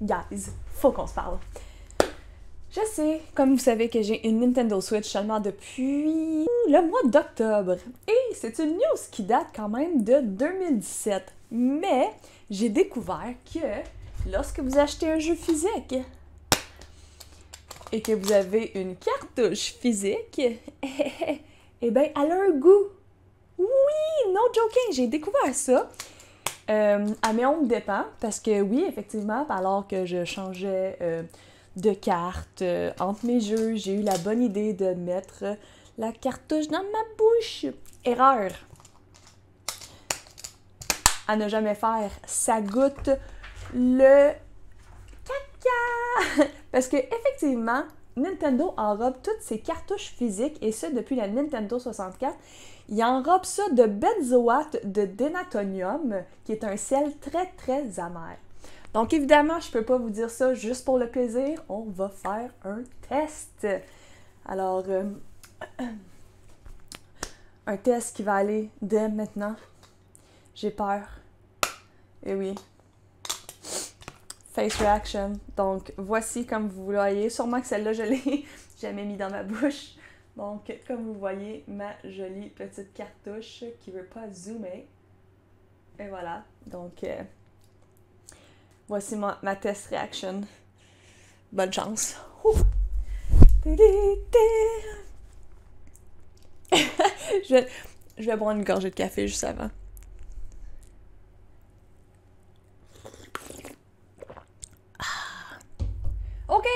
Guys, faut qu'on se parle. Je sais, comme vous savez, que j'ai une Nintendo Switch seulement depuis le mois d'octobre. Et c'est une news qui date quand même de 2017. Mais j'ai découvert que lorsque vous achetez un jeu physique et que vous avez une cartouche physique, eh bien, elle a un goût. Oui, no joking, j'ai découvert ça. À mes honte dépens, parce que oui, effectivement, alors que je changeais de carte entre mes jeux, j'ai eu la bonne idée de mettre la cartouche dans ma bouche. Erreur! À ne jamais faire, ça goûte le caca! Parce que, effectivement, Nintendo enrobe toutes ses cartouches physiques, et ce, depuis la Nintendo 64. Il enrobe ça de benzoate de denatonium, qui est un sel très, très amer. Donc, évidemment, je ne peux pas vous dire ça juste pour le plaisir. On va faire un test. Alors, un test qui va aller dès maintenant. J'ai peur. Eh oui. Face reaction. Donc, voici comme vous voyez. Sûrement que celle-là, je l'ai jamais mis dans ma bouche. Donc, comme vous voyez, ma jolie petite cartouche qui veut pas zoomer. Et voilà. Donc, voici ma test reaction. Bonne chance. Je vais boire une gorgée de café juste avant. OK!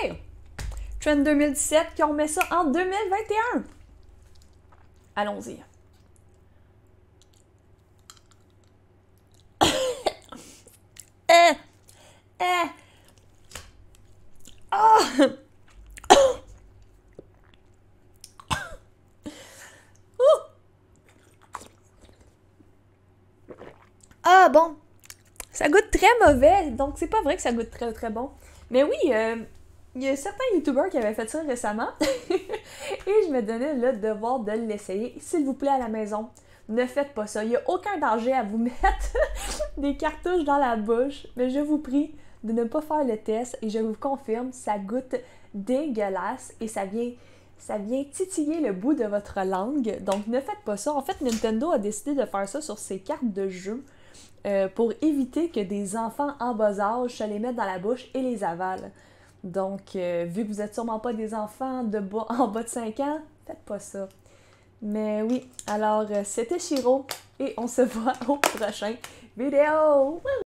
Trend 2017, qu'on met ça en 2021. Allons-y. Oh. Ah bon, ça goûte très mauvais, donc c'est pas vrai que ça goûte très très bon. Mais oui, il y a certains youtubeurs qui avaient fait ça récemment et je me donnais le devoir de l'essayer. S'il vous plaît, à la maison, ne faites pas ça. Il n'y a aucun danger à vous mettre des cartouches dans la bouche. Mais je vous prie de ne pas faire le test et je vous confirme, ça goûte dégueulasse et ça vient titiller le bout de votre langue. Donc ne faites pas ça. En fait, Nintendo a décidé de faire ça sur ses cartes de jeu pour éviter que des enfants en bas âge se les mettent dans la bouche et les avalent. Donc, vu que vous n'êtes sûrement pas des enfants en bas de 5 ans, faites pas ça. Mais oui, alors c'était Shiro et on se voit au prochain vidéo!